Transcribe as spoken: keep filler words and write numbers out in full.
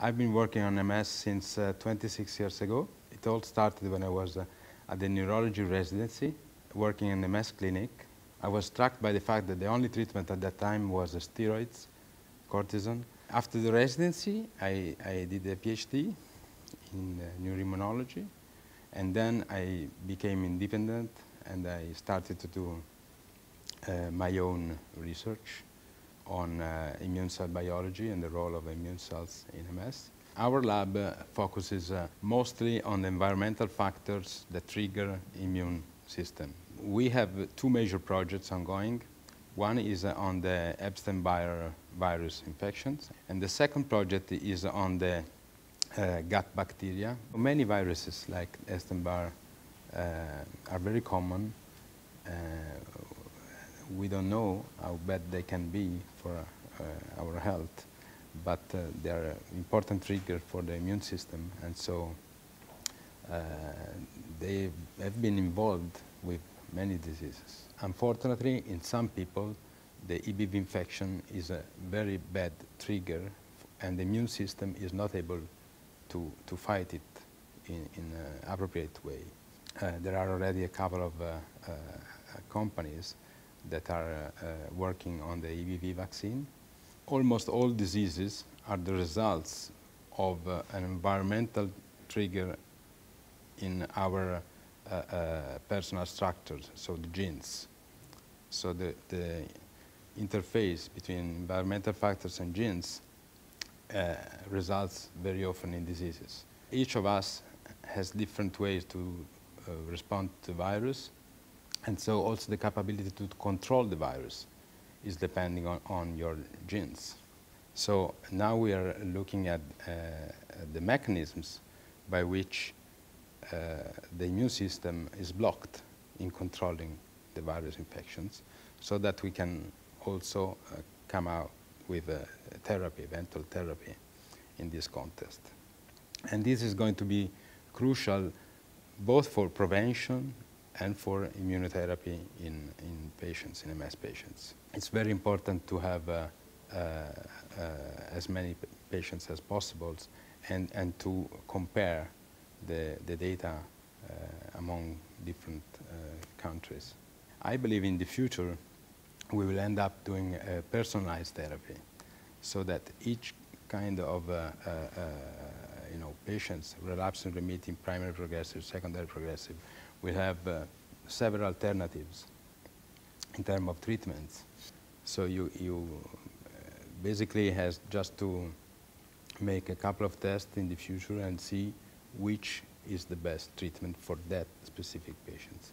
I've been working on M S since uh, twenty-six years ago. It all started when I was uh, at the neurology residency, working in the M S clinic. I was struck by the fact that the only treatment at that time was uh, steroids, cortisone. After the residency, I, I did a PhD in uh, neuroimmunology, and then I became independent and I started to do uh, my own research on uh, immune cell biology and the role of immune cells in M S. Our lab uh, focuses uh, mostly on the environmental factors that trigger immune system. We have two major projects ongoing. One is uh, on the Epstein-Barr virus infections, and the second project is on the uh, gut bacteria. Many viruses like Epstein-Barr uh, are very common. Uh, We don't know how bad they can be for uh, our health, but uh, they are an important trigger for the immune system, and so uh, they have been involved with many diseases. Unfortunately, in some people, the E B V infection is a very bad trigger, and the immune system is not able to, to fight it in, in an appropriate way. Uh, there are already a couple of uh, uh, companies that are uh, uh, working on the E B V vaccine. Almost all diseases are the results of uh, an environmental trigger in our uh, uh, personal structures, so the genes. So the, the interface between environmental factors and genes uh, results very often in diseases. Each of us has different ways to uh, respond to virus. And so also the capability to control the virus is depending on, on your genes. So now we are looking at uh, the mechanisms by which uh, the immune system is blocked in controlling the virus infections, so that we can also uh, come out with a therapy, eventual therapy, in this context. And this is going to be crucial both for prevention and for immunotherapy in, in patients, in M S patients. It's very important to have uh, uh, uh, as many patients as possible and, and to compare the, the data uh, among different uh, countries. I believe in the future we will end up doing a personalized therapy, so that each kind of uh, uh, uh, you know, patients, relapsing, remitting, primary progressive, secondary progressive, we have uh, several alternatives in terms of treatments. So you, you basically has just to make a couple of tests in the future and see which is the best treatment for that specific patient.